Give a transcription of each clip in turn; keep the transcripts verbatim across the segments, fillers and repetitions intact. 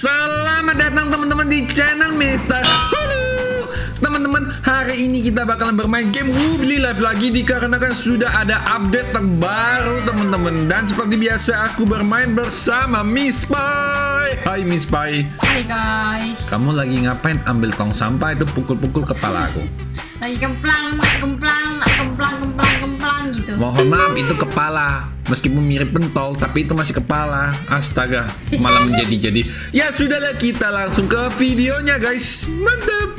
Selamat datang teman-teman di channel Mister Hulk. Teman-teman, hari ini kita bakalan bermain game Wobbly Life lagi dikarenakan sudah ada update terbaru teman-teman. Dan seperti biasa aku bermain bersama Miss Pie. Hai Miss Pie. Hai guys. Kamu lagi ngapain ambil tong sampah itu pukul-pukul kepala aku? Lagi kemplang, kemplang, kemplang, kemplang, kemplang gitu. Mohon maaf, itu kepala. Meskipun mirip pentol, tapi itu masih kepala. Astaga, malah menjadi-jadi. Ya sudahlah, kita langsung ke videonya guys. Mantap.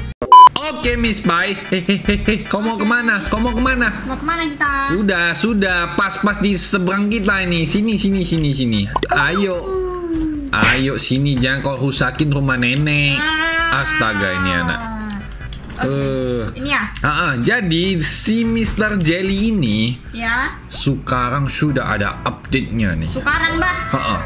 Oke Miss Pie, hehehe, kau mau kemana? Kau mau kemana? Mau kemana kita? Sudah, sudah, pas-pas di seberang kita ini. Sini, sini, sini, sini. Ayo, ayo sini, jangan kau rusakin rumah nenek. Astaga ini anak. Uh, ini ya? Uh, uh, jadi si Mister Jelly ini ya, sekarang sudah ada update-nya nih. Sekarang bah. Uh, uh.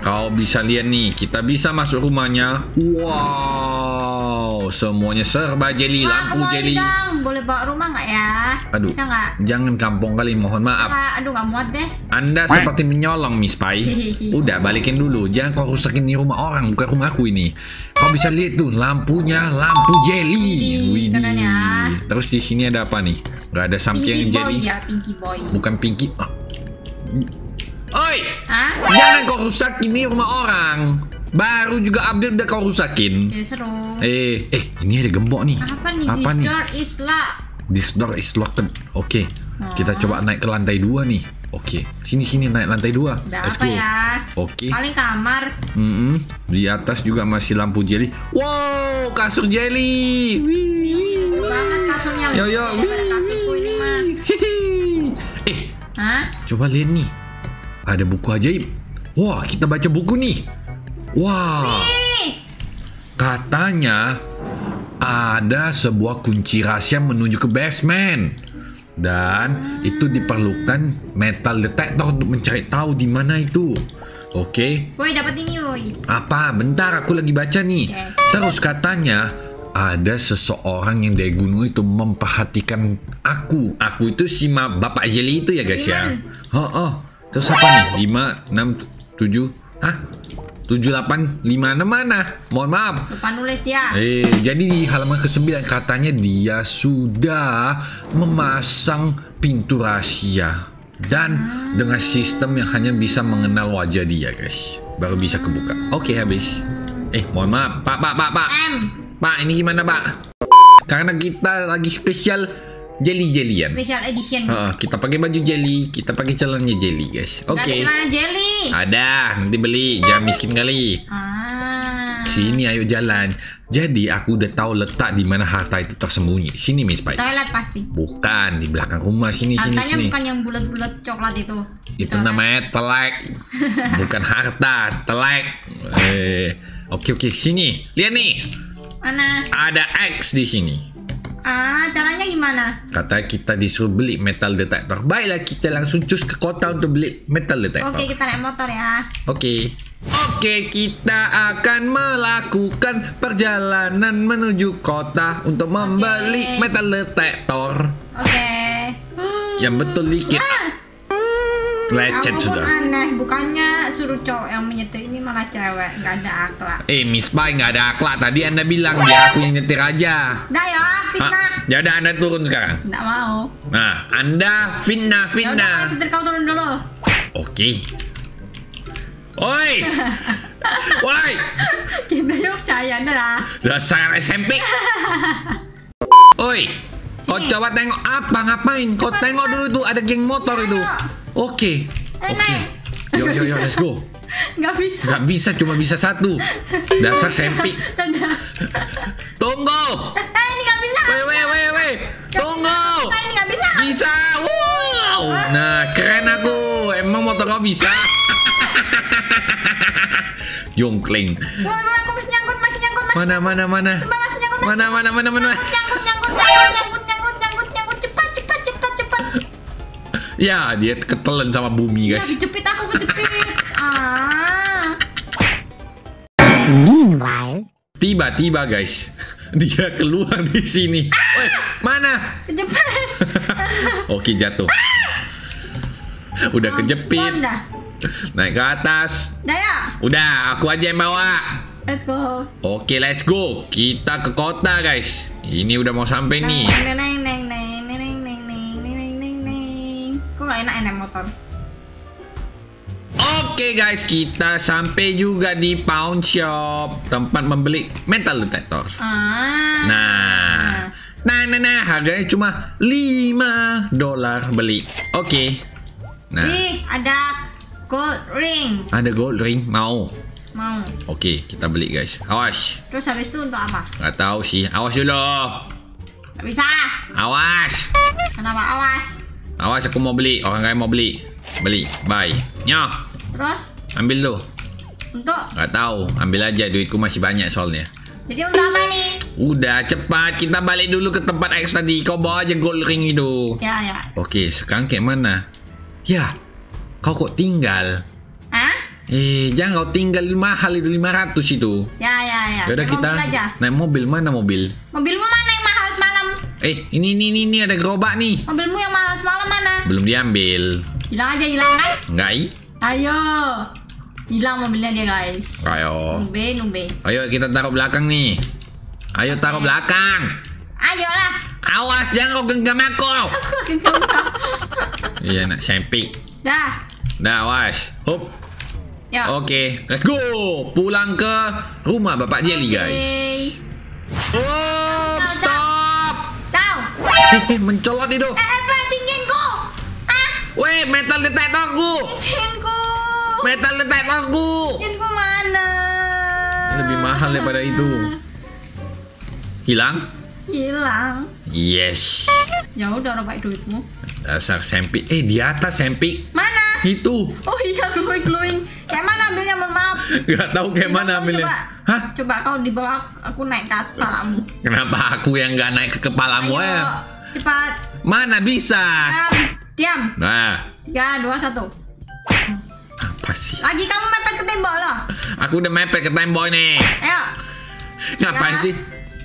Kau bisa lihat nih, kita bisa masuk rumahnya. Wow, semuanya serba jelly, wah, lampu jelly. Dong. Boleh bawa rumah nggak ya? Aduh, bisa nggak? Jangan kampung kali, mohon maaf. Aduh, nggak muat deh. Anda seperti menyolong Miss Pie. Udah balikin dulu, jangan kau rusakin ini rumah orang, bukan rumahku ini. Kau bisa lihat tuh lampunya, lampu jelly. Widih. Terus di sini ada apa nih? Gak ada samping jelly. Ya, Pinky Boy. Bukan Pinky. Oh. Oi, hah? Jangan kau rusak ini rumah orang. Baru juga update udah kau rusakin. Ya, seru. Eh, eh, ini ada gembok nih. Apa nih? Apa nih? This door is locked. This door is locked. Oke, okay. Nah, kita coba naik ke lantai dua nih. Oke, okay. Sini sini naik lantai dua. Udah, let's go. Ya? Oke. Okay. Paling kamar. Mm -mm. Di atas juga masih lampu jelly. Wow, kasur jelly. Wih, banget kasurnya. Yo yo. Kasurku ini mah. Eh, hah? Coba lihat nih. Ada buku ajaib. Wah, kita baca buku nih. Wah. Wih. Katanya ada sebuah kunci rahasia menuju ke basement. Dan hmm. itu diperlukan metal detektor untuk mencari tahu di mana itu. Oke. Okay. Woi, dapat ini, woi. Apa? Bentar, aku lagi baca nih. Okay. Terus katanya ada seseorang yang dari gunung itu memperhatikan aku. Aku itu si ma Bapak Jelly itu ya, guys ya. Oh, oh. Terus apa nih? lima, enam, tujuh. Hah? tujuh, delapan, lima, enam mana? Mohon maaf. Lupa nulis dia. Eh, jadi di halaman ke sembilan katanya dia sudah memasang pintu rahasia. Dan hmm. dengan sistem yang hanya bisa mengenal wajah dia, guys. Baru bisa kebuka. Oke, okay, habis. Eh, mohon maaf. Pak, pak, pak, pak. M. Pak, ini gimana, Pak? Karena kita lagi spesial jelly-jellyan. Special edition. Uh, kita pakai baju jelly, kita pakai celananya jelly, guys. Oke. Okay. Celana jelly. Ada, nanti beli. Jangan miskin kali. Ah. Sini ayo jalan. Jadi aku udah tahu letak di mana harta itu tersembunyi. Sini Miss Pie. Toilet pasti. Bukan, di belakang rumah sini. Hartanya sini sini. Bukan yang bulat-bulat coklat itu. Itu toilet. Namanya telek. Bukan harta, telek. Eh. Oke oke, sini. Lihat nih. Mana? Ada X di sini. Ah, caranya gimana? Kata kita disuruh beli metal detector. Baiklah, kita langsung cus ke kota untuk beli metal detector. Oke, kita naik motor ya. Oke. Oke, kita akan melakukan perjalanan menuju kota untuk membeli okay. metal detector. Oke. Hmm. Yang betul dikit. Ah. Lecet sudah. Aneh, bukannya suruh cowok yang menyetir ini malah cewek. Nggak ada akhlak. Eh Miss Pie, nggak ada akhlak. Tadi Anda bilang biar aku yang nyetir aja. Dah ya, fitnah. Ya udah, Anda turun sekarang. Nggak mau. Nah, Anda fitnah, fitnah. Yaudah, setir kau turun dulu. Oke. Oi. Woi. Kita yuk percaya Anda lah. Dasar S M P. Oi. Kau coba tengok apa ngapain? Kau tengok dulu tuh ada geng motor itu. Oke, okay. oke, okay. yo yo yo, let's go. Gak bisa. Gak bisa, cuma bisa satu. Dasar sempi. Tunggu. Eh, ini gak bisa. Weh weh weh weh. Tunggu. Bisa, ini gak bisa. Bisa. Wow. Nah, keren aku. Emang motor kau bisa. Jongkling. Wah, wah, aku masih nyangkut, masih nyangkut. Masih mana mana mana. Sumpah, masih nyangkut. Mana mana mana mana. Nyangkut nyangkut nyangkut. Ya, dia ketelan sama bumi, guys. Ya, dijepit aku, kejepit. Ah. Meanwhile, tiba-tiba, guys, dia keluar di sini. Ah. Woi, mana? Kejepit. Oke, jatuh. Ah. Udah kejepit. Naik ke atas. Udah, aku aja yang bawa. Let's go. Oke, let's go. Kita ke kota, guys. Ini udah mau sampai nih. Neng neng neng neng neng neng neng neng neng. Kok gak enak enak motor? Oke, guys, kita sampai juga di pawn shop, tempat membeli metal detector. Ah. Nah. Nah, nah, nah, harganya cuma lima dolar beli. Oke. Nah. Ih, ada gold ring. Ada gold ring, mau. Mau. Oke, kita beli, guys. Awas. Terus habis itu untuk apa? Gak tahu sih. Awas dulu. Gak bisa. Awas. Kenapa awas? Awas, aku mau beli. Orang kaya mau beli. Beli, bye. Nyoh. Terus? Ambil tuh. Untuk? Gak tahu. Ambil aja, duitku masih banyak soalnya. Jadi untuk apa nih? Udah, cepat. Kita balik dulu ke tempat X tadi. Kau bawa aja gold ring itu. Ya, ya. Oke, sekarang kayak mana? Ya, kau kok tinggal? Hah? Eh, jangan kau tinggal, mahal itu lima ratus itu. Ya, ya, ya. Yaudah, kita mobil aja. Naik mobil, mana mobil? Mobilmu mana yang mahal semalam? Eh, ini, ini, ini, ini ada gerobak nih. Mobilmu yang mahal semalam mana? Belum diambil. Hilang aja, hilang kan? Enggak. Ayo. Hilang mobilnya dia, guys. Ayo. Numbe, numbe. Ayo kita taruh belakang nih. Ayo taruh Ayo. belakang. Ayolah. Awas jangan kau genggam aku. Aku genggam. Iya, nak sempit. Dah. Dah, awas. Hop. Oke, okay, let's go. Pulang ke rumah Bapak Jelly, okay, guys. Oh, stop. Ciao. Eh, mencolot itu. Eh, apa tinginku? Ah. Weh, metal detektorku. Tinginku. Metal detektorku. Tinginku mana? Ini lebih mahal daripada itu. Hilang? Hilang. Yes. Ya udah, robek duitmu. Dasar sempi. Eh, di atas sempi. Mana? Itu. Oh iya, glowing-glowing. Kayak mana ambilnya, mohon maaf. Gak tahu kayak Tidak mana ambilnya. Coba, hah? Coba kau di bawah aku naik ke kepalamu. Kenapa aku yang gak naik ke kepalamu? Ayo, ya? Cepat. Mana bisa? Diam. Diam. Nah. tiga, dua, satu. Apa sih? Lagi kamu mepet ke tembok loh. Aku udah mepet ke tembok nih. Ayo. Ngapain ya. sih?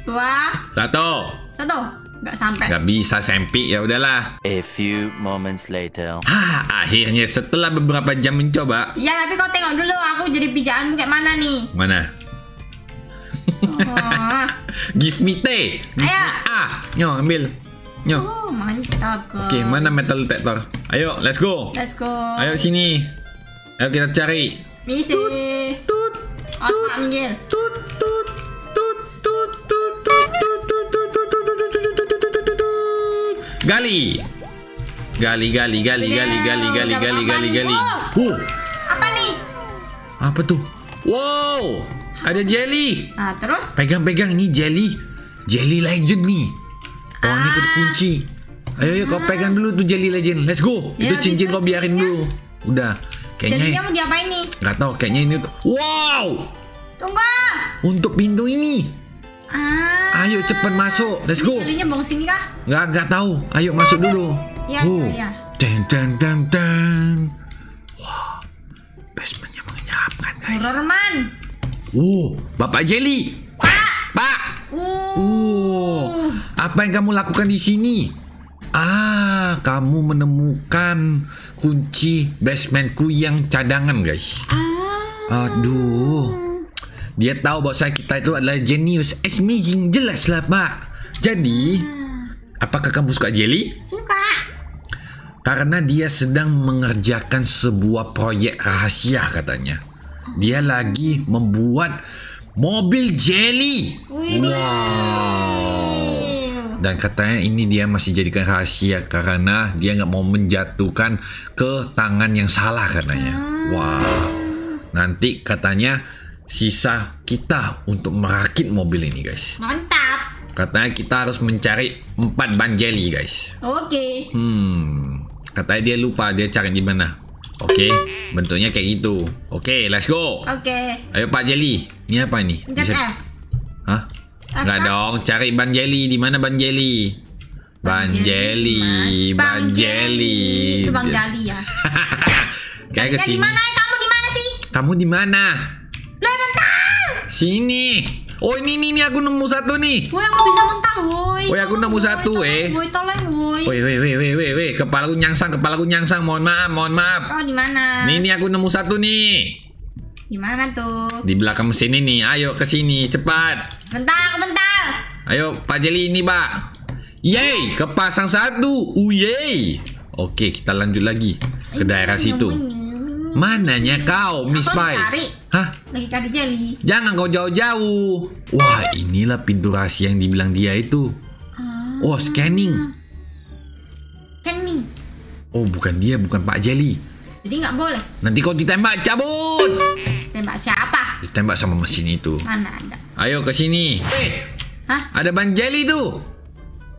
Dua, satu, satu, nggak sampai, nggak bisa sempi, ya udahlah. A few moments later. Hah, akhirnya setelah beberapa jam mencoba. Iya, tapi kau tengok dulu, aku jadi pijaanmu kayak mana nih? Mana? Oh. Give me T. Ayo. Ah, nyoh ambil, nyoh. Oh, mantap. Oke, okay, mana metal detector? Ayo, let's go. Let's go. Ayo sini. Ayo kita cari. Misi. Tut, tut, tut, oh, minggir. Tut, tut. Gali. Gali, gali, gali, gali, gali, gali, gali, gali, gali. Wow. Apa nih? Apa tuh? Wow. Ada jelly. Ah, terus? Pegang-pegang, ini jelly. Jelly legend nih. Oh, ini ada kunci. Ayo, ayo kau pegang dulu tuh jelly legend. Let's go. Itu cincin kau biarin dulu. Udah. Kayaknya jellynya mau diapain nih? Gak tau, kayaknya ini. Wow. Tunggu. Untuk pintu ini. Ah. Ayo cepat masuk. Let's go. Jadinya bong sini kah? Nggak, nggak tahu. Ayo masuk dulu. Iya, iya. Dan dan dan dan. Wah. Basementnya mengenyapkan, guys. Hororman. Uh, Bapak Jelly. Pak. Pak. Uh. uh. Apa yang kamu lakukan di sini? Ah, kamu menemukan kunci basementku yang cadangan, guys. Ah. Aduh. Dia tahu bahwa kita itu adalah genius. Amazing, jelas lah, Pak. Jadi, apakah kamu suka jelly? Suka. Karena dia sedang mengerjakan sebuah proyek rahasia katanya. Dia lagi membuat mobil jelly. Wow. Dan katanya ini dia masih jadikan rahasia karena dia nggak mau menjatuhkan ke tangan yang salah katanya. Wow. Nanti katanya sisa kita untuk merakit mobil ini, guys. Mantap. Katanya kita harus mencari empat ban jelly, guys. Oke. Okay. Hmm. Katanya dia lupa dia cari di mana. Oke. Okay. Bentuknya kayak gitu. Oke, okay, let's go. Oke. Okay. Ayo Pak Jelly. Ini apa nih? Bisa... Hah? Enggak dong. Cari ban jelly. Di mana ban jelly? Ban, ban jelly. Ban jelly. Itu Bang Jali ya. Kayak kesini. Di mana? Kamu di mana sih? Kamu di mana? Sini. Oh, ini ini, ini aku nemu satu nih. Woi, aku bisa mentang, woi. Woi, aku nemu woy, satu, eh. Woi, tolong, woi. Woi, woi, woi, woi, woi, kepalaku nyangsang, kepalaku nyangsang. Mohon maaf, mohon maaf. Oh, di mana? Nih, ini aku nemu satu nih. Gimana tuh? Di belakang mesin ini. Ayo ke sini, cepat. Bentar, bentar. Ayo, Pak Jelly ini, Pak. Yeay, kepasang satu. Uyey. Oke, kita lanjut lagi ke daerah situ. Mananya kau, Miss Pie? Hah? Lagi cari Jelly. Jangan kau jauh-jauh. Wah, inilah pintu rahasia yang dibilang dia itu. Oh, scanning. Scanning. Oh, bukan dia, bukan Pak Jelly. Jadi nggak boleh. Nanti kau ditembak, cabut. Tembak siapa? Ditembak sama mesin itu. Mana ada? Ayo ke sini. Hey. Hah? Ada ban Jelly tuh.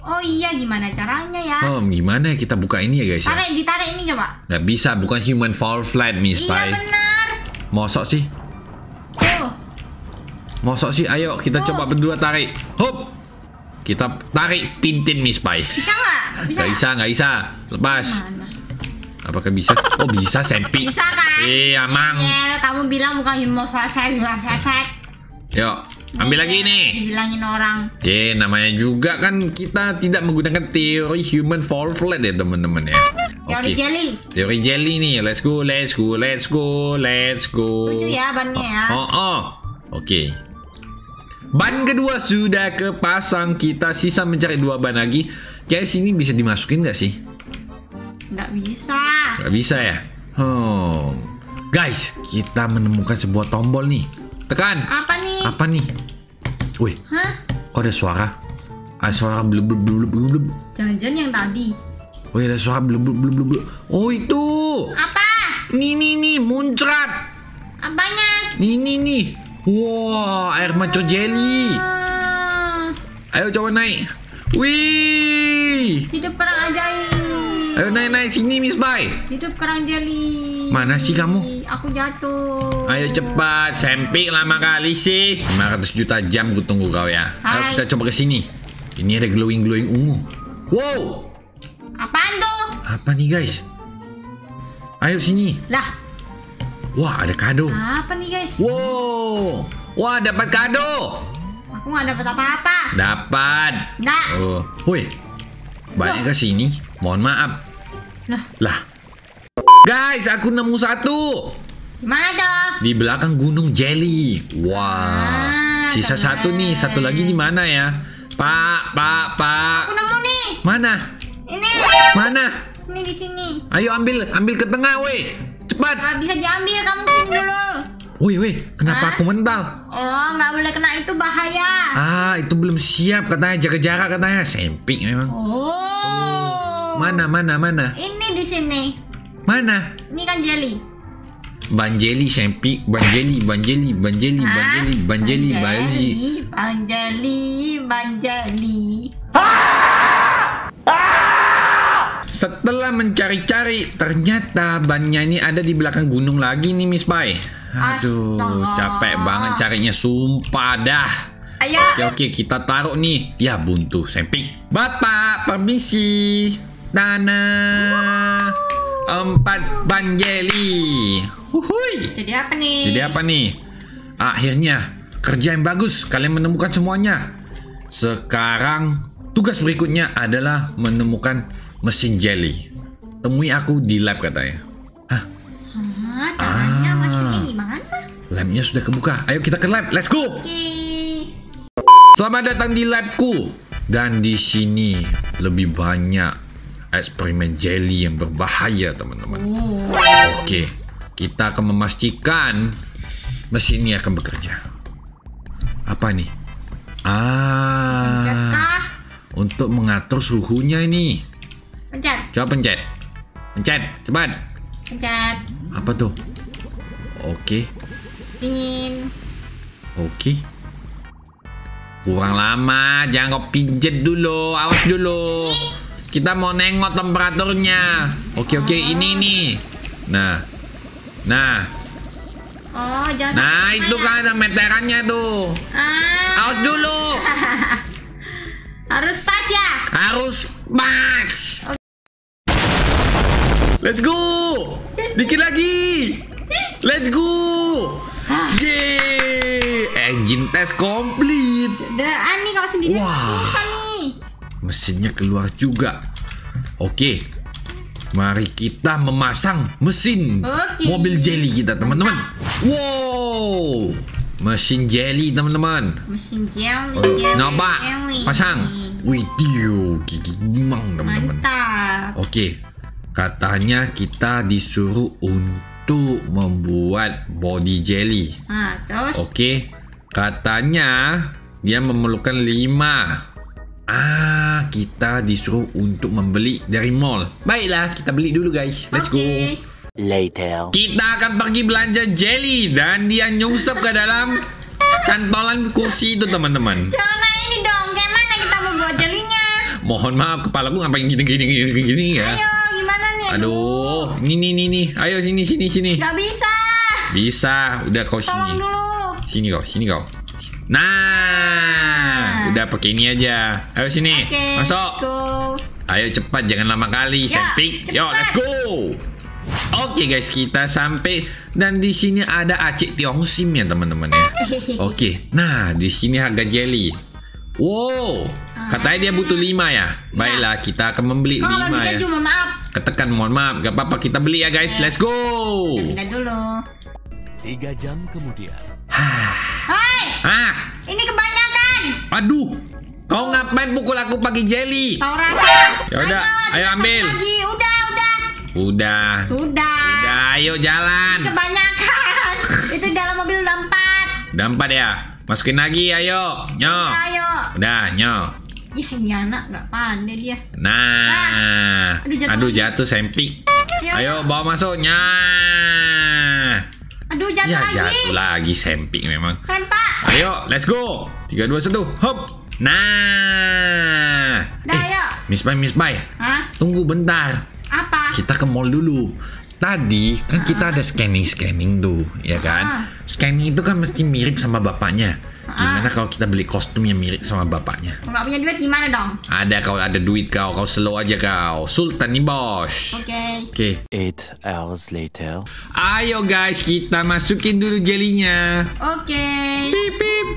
Oh iya, gimana caranya ya? Oh, gimana kita buka ini ya guys? Tarik, ya? Ditarik ini coba. Nggak bisa, bukan human fall flat, Miss Pie. Iya benar. Mosok sih. Tuh. Mosok sih, ayo kita tuh. Coba berdua tarik. Hop. Kita tarik pintin Miss Pie. Bisa nggak? Bisa. Nggak bisa, nggak bisa. Lepas. Mana? Apakah bisa? Oh bisa, Sempi. Bisa kan? Iya, Mang. Iya, kamu bilang bukan humor fase, humor fase. Yuk, ambil lagi nih. Dibilangin orang. Iya, namanya juga kan kita tidak menggunakan teori human fall flat ya teman-teman ya. Teori Jelly. Teori Jelly nih. Let's go, let's go, let's go, let's go. Lucu ya bannya ya. Oh, oh. Oke. Ban kedua sudah kepasang, kita sisa mencari dua ban lagi. Guys, ini bisa dimasukin nggak sih? Nggak bisa. Nggak bisa ya? Hmm. Guys, kita menemukan sebuah tombol nih. Tekan. Apa nih? Apa nih? Wih. Hah? Kok ada suara? Ada suara blub blub blub blub. Jangan-jangan yang tadi. Wih, ada suara blub blub blub blub. Oh, itu. Apa? Nih nih nih, muncrat. Apanya? Nih nih nih. Wah, wow, air mancur Jelly. Ayo coba naik. Wih. Hidup kerang ajaib. Ayo naik-naik sini Miss Pie. Hidup kerang Jelly. Mana sih kamu? Aku jatuh. Ayo cepat, sempik lama kali sih. lima ratus juta jam ku tunggu kau ya. Hai. Ayo kita coba ke sini. Ini ada glowing-glowing ungu. Wow. Apaan tuh? Apa nih guys? Ayo sini. Lah. Wah ada kado. Apa nih guys? Wow. Wah dapat kado. Aku nggak dapat apa-apa. Dapat. Nggak. Oh. Woi. Balik ke sini. Mohon maaf. Lah. Lah. Guys, aku nemu satu. Mana tuh? Di belakang gunung Jelly. Wah. Ah, sisa keren. Satu nih, satu lagi di mana ya? Pak, Pak, Pak. Aku nemu nih. Mana? Ini. Mana? Ini di sini. Ayo ambil, ambil ke tengah, weh. Cepat. Nggak bisa diambil, kamu sini dulu. Wih, wih, kenapa Hah? Aku mental? Oh, nggak boleh kena itu bahaya. Ah, itu belum siap katanya, jaga jarak katanya. Sempik memang. Oh. Mana, mana, mana? Ini di sini. Mana? Ini kan Jelly. Ban Jelly, Sempi. Ban Jelly, Ban Jelly, Ban Jelly, Ban Jelly, Ban Jelly, Ban Jelly, Ban Jelly, Ban Jelly. Setelah mencari-cari, ternyata bannya ini ada di belakang gunung lagi nih, Miss Pie. Aduh, Astaga. Capek banget carinya, sumpah dah. Ayo. Oke, oke, kita taruh nih. Ya, buntu, Sempi. Bapak, permisi. Tanah empat ban Jelly. Uhuy. Jadi apa nih? Jadi apa nih? Akhirnya kerja yang bagus, kalian menemukan semuanya. Sekarang tugas berikutnya adalah menemukan mesin Jelly. Temui aku di lab katanya. Hah? Hah, caranya ah. Maksudnya gimana? Labnya sudah kebuka. Ayo kita ke lab. Let's go. Okay. Selamat datang di labku. Dan di sini lebih banyak eksperimen Jelly yang berbahaya teman-teman. Oh. Oke, kita akan memastikan mesin ini akan bekerja. Apa nih? Ah, pencet kah? Untuk mengatur suhunya ini. Pencet. Coba pencet. Pencet, cepat. Pencet. Apa tuh? Oke. Dingin. Oke. Kurang lama, jangan kau pinjet dulu, awas dulu. Kita mau nengok temperaturnya. Oke, oke, oh. Ini nih. Nah. Nah. Oh, jangan. Nah, itu kan ada meterannya tuh. Ah. Aus dulu. Harus pas ya? Harus pas. Okay. Let's go. Dikit lagi. Let's go. Yeay. Engine test komplit. Udah, nih kalau sendiri susah nih. Mesinnya keluar juga. Oke, mari kita memasang mesin okay. Mobil Jelly kita teman-teman. Wow. Wow, mesin jelly teman-teman. Mesin jelly. Oh, jelly nampak? Jelly. Pasang. Wih, tiu, gigi gimang teman-teman. Mantap. Oke, katanya kita disuruh untuk membuat body jelly. Ah, terus? Oke, katanya dia memerlukan lima. Ah, kita disuruh untuk membeli dari mall. Baiklah, kita beli dulu guys. Let's okay. go. Later. Kita akan pergi belanja jelly dan dia nyungsep ke dalam cantolan kursi itu teman-teman. Coba ini dong, gimana kita membuat jelinya? Mohon maaf, kepalaku ngapain gini-gini ya? Ayo, gimana nih? Aduh, ini nih nih nih. Ayo sini sini sini. Gak bisa. Bisa, udah kau sini. Tolong dulu. Sini kau, sini kau. Nah, nah, udah pakai ini aja. Ayo sini, okay, masuk. Ayo cepat, jangan lama kali. Sempit. Yo, let's go. Oke okay guys, kita sampai dan di sini ada Acik Tiong Sim ya teman-teman ya. Oke, okay. Nah di sini harga jelly. Wow, katanya dia butuh lima ya. Baiklah, kita akan membeli lima oh, ya. Cuma, maaf. Ketekan mohon maaf, gak apa-apa kita beli ya guys. Let's go. Kita dulu. Tiga jam kemudian. Hai. Ah. Ini kebanyakan. Aduh. Kau ngapain pukul aku pakai jelly? Kau rasa? Ya udah, ayo ambil. Lagi. Udah, udah. Udah. Sudah. Udah, ayo jalan. Ini kebanyakan. Itu dalam mobil udah empat. Udah empat ya. Masukin lagi, ayo. Nyo. Udah, ayo. Udah, nyo. Ih, ini anak nggak pandai dia. Nah. nah. Aduh jatuh. Aduh jatuh sempit. Ayo bawa masuk. Nyah. Aduh jatuh ya, lagi. Jatuh lagi sempit memang. Sempak. Ayo, let's go. tiga dua satu. Hop. Nah. Dah, eh, ayo. Miss Pie, Miss Pie. Hah? Tunggu bentar. Apa? Kita ke mall dulu. Tadi kan kita ada scanning-scanning tuh, ya kan? Scanning itu kan mesti mirip sama bapaknya. Gimana kalau kita beli kostum yang mirip sama bapaknya? Enggak punya duit gimana dong? Ada kau, ada duit kau, kau slow aja kau. Sultan nih bos. Oke. Okay. Oke. Okay. Eight hours later. Ayo guys, kita masukin dulu jelinya. Oke. Okay. Pip pip.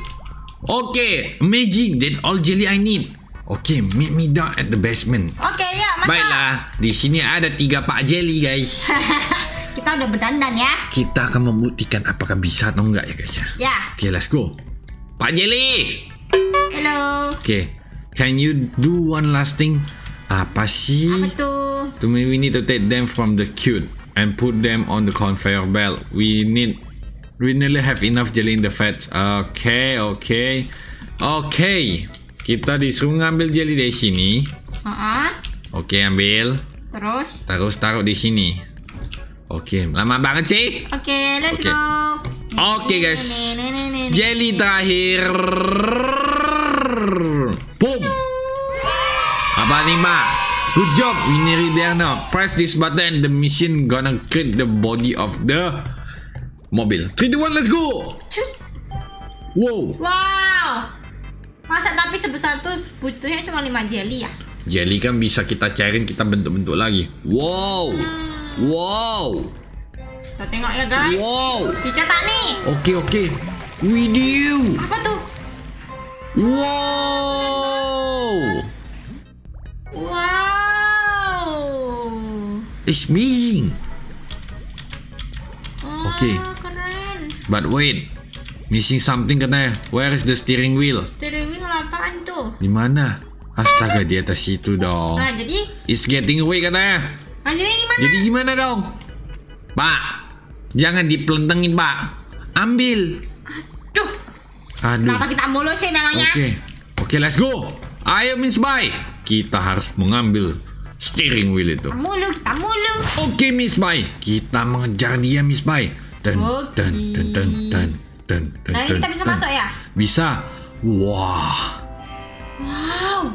Oke, okay. Amazing. Then all jelly I need. Oke, okay, meet me down at the basement. Oke okay, ya. Mantap. Baiklah, di sini ada tiga Pak Jelly guys. Kita udah berdandan ya. Kita akan membuktikan apakah bisa atau enggak ya guys ya. Ya. Oke, okay, let's go. Pak Jelly. Hello. Oke. Okay. Can you do one last thing? Apa sih? Apa tuh? To me we need to take them from the queue and put them on the conveyor belt. We need we nearly have enough jelly in the fat. Oke, okay, oke. Okay. Oke. Okay. Kita disuruh ngambil jelly dari sini. Uh-uh. Oke, okay, ambil. Terus? Terus taruh di sini. Oke, okay. Lama banget sih. Oke, okay, let's okay. go. Oke okay, guys, jelly terakhir. Boom. Apa nih Mbak? Good job, Winnie Riderna. Press this button, the machine gonna create the body of the mobil. three, two, one, let's go. Wow. Wow. Masa tapi sebesar tuh butuhnya cuma lima jelly ya? Jelly kan bisa kita cairin, kita bentuk-bentuk lagi. Wow. Hmm. Wow. Kita tengok ya guys. Wow. Dicetak nih. Oke oke. Video. Apa tuh? Wow. Wow. It's amazing. Oh, oke. Okay. But wait, missing something katanya. Where is the steering wheel? Steering wheel apaan tuh? Di mana? Astaga, di atas situ dong. Nah jadi? It's getting away katanya. Nah, jadi gimana? Jadi gimana dong? Pak. Jangan dipelentengin, Pak. Ambil. Aduh. Aduh. Kenapa kita mulu sih memangnya? Oke. Okay. Oke, okay, let's go. Ayo, Miss Pie. Kita harus mengambil steering wheel itu. Mulu, kita mulu. Oke, okay, Miss Pie. Kita mengejar dia, Miss Pie. Dan dan dan dan dan dan dan. Nah, kita bisa masuk ya? Bisa. Wah. Wow.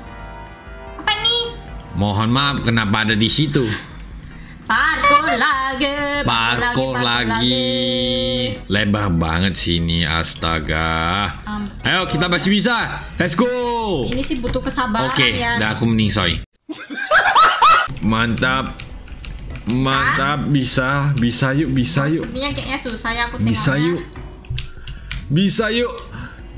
Apa nih? Mohon maaf kenapa ada di situ. Parkour lagi, parkour lagi. lagi. Lebar banget sini, astaga. Ampun. Ayo kita masih bisa. Let's go. Ini sih butuh kesabaran. Oke, okay, ya. Dah aku mending soy. Mantap, mantap, bisa, bisa yuk, bisa yuk. Ini kayaknya susah ya aku. Bisa yuk, bisa yuk,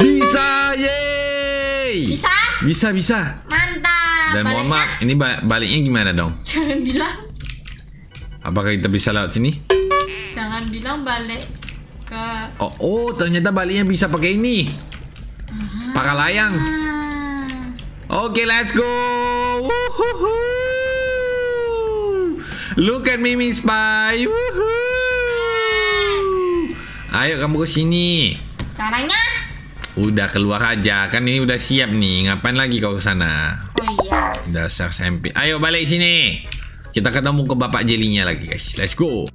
bisa yey. Bisa, bisa, bisa. Mantap. Dan mohon maaf, ini baliknya gimana dong? Jangan bilang. Apakah kita bisa lewat sini? Jangan bilang balik. Kak. Oh, oh ternyata baliknya bisa pakai ini. Aha. Pakai layang. Oke, okay, let's go. Woohoo. Look at me, Miss Pie. Woohoo. Ayo kamu ke sini. Caranya? Udah keluar aja, kan ini udah siap nih. Ngapain lagi kau ke sana? Oh iya. Dasar S M P. Ayo balik sini. Kita ketemu ke Bapak Jelly-nya lagi, guys. Let's go.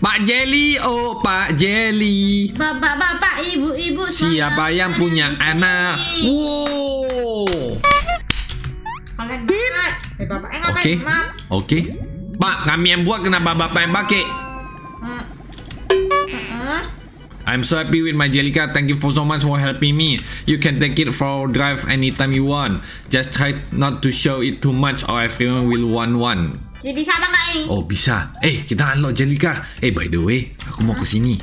Pak Jelly, oh Pak Jelly. Bapak-bapak, ibu-ibu, siapa yang punya anak? Wow. Oke. Oke. Pak, kami yang buat, kenapa Bapak yang pakai? I'm so happy with my jelly cat. Thank you for so much for helping me. You can take it for a drive anytime you want. Just try not to show it too much or everyone will want one. Jadi bisa apa nggak ini? Oh bisa. Eh kita unlock jelly cat. Eh by the way, aku mau ke sini.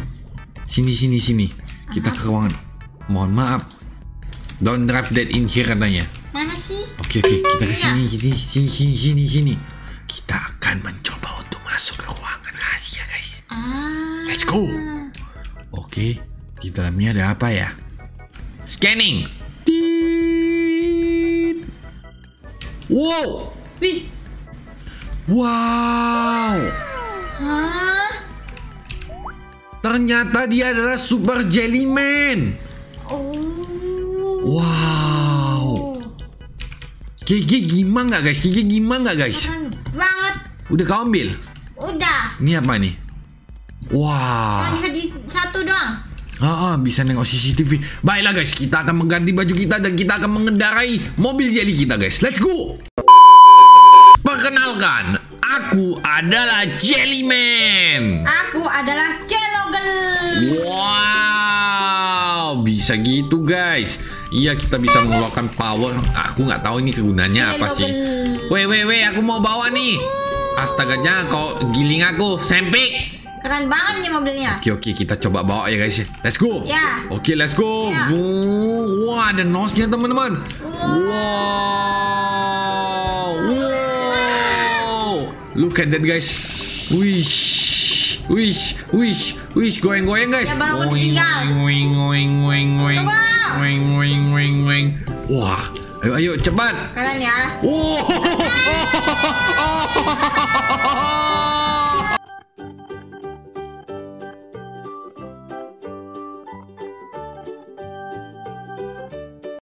Sini sini sini. Kita ke ruangan. Mohon maaf. Don't drive that in here katanya. Mana sih? Oke oke kita ke sini sini sini sini sini sini. Kita akan mencoba untuk masuk ke ruangan rahasia guys. Let's go. Oke, di dalamnya ada apa ya? Scanning. Tiiit. Wow. Wih. Wow. Hah? Ternyata dia adalah Super Jellyman. Oh. Wow. Gigi gimana nggak guys? Gigi gimana nggak guys? Keren banget. Udah kau ambil? Udah. Ini apa nih? Wah. Wow. Bisa di satu doang. Ah, ah bisa nengok C C T V. Baiklah guys, kita akan mengganti baju kita dan kita akan mengendarai mobil jelly kita guys. Let's go. Perkenalkan, aku adalah Jellyman. Aku adalah Jelogen. Wow, bisa gitu guys. Iya, kita bisa mengeluarkan power. Aku nggak tahu ini kegunaannya apa sih. Weh, weh, weh, aku mau bawa nih. Astaga, jangan kau giling aku, sempit. Keren banget nih mobilnya. Oke oke kita coba bawa ya guys. Let's go. Ya. Oke let's go. Ya. Wah ada nosnya teman-teman. Wow. Wow. Wow. Look at that guys. Wish, wish, wish, wish goyang-goyang guys. Ya, wing, wing, wing, wing, wing, wing, wing, wing, wing. Wah. Ayo ayo cepat. Keren ya. Wow.